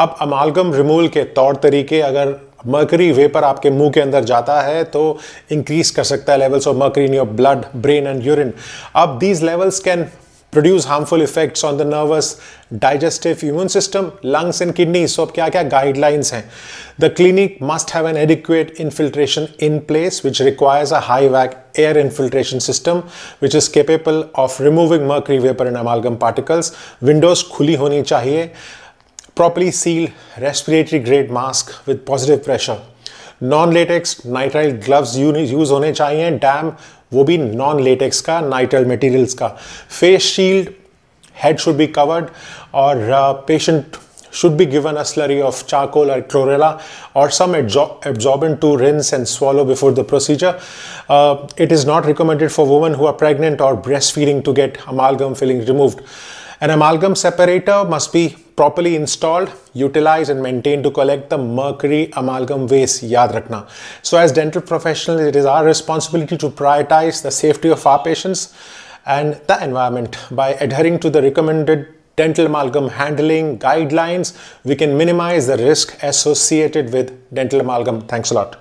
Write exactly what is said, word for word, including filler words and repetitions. अब अमालगम रिमूवल के तौर तरीके, अगर मर्करी वेपर आपके मुंह के अंदर जाता है तो इंक्रीज कर सकता है levels of mercury in your blood, brain and urine. अब these levels can produce harmful effects on the nervous, digestive, immune system, lungs and kidneys. So, अब क्या क्या guidelines हैं? The clinic must have an adequate infiltration in place, which requires a high-vac air infiltration system, which is capable of removing mercury vapor and amalgam particles. Windows खुली होनी चाहिए. Properly sealed respiratory-grade mask with positive pressure. Non-latex nitrile gloves use होने चाहिए. Damp, वो भी non latex का, nitrile materials का. Face shield, head should be covered, और patient should be given a slurry of charcoal और क्लोरेला और some absorbent to rinse and swallow before the procedure. It is not recommended for women who are pregnant और breast feeding to get amalgam filling removed. An amalgam separator must be properly installed, utilized and maintained to collect the mercury amalgam waste. Yaad rakhna. So as dental professionals, it is our responsibility to prioritize the safety of our patients and the environment. By adhering to the recommended dental amalgam handling guidelines, we can minimize the risk associated with dental amalgam. Thanks a lot.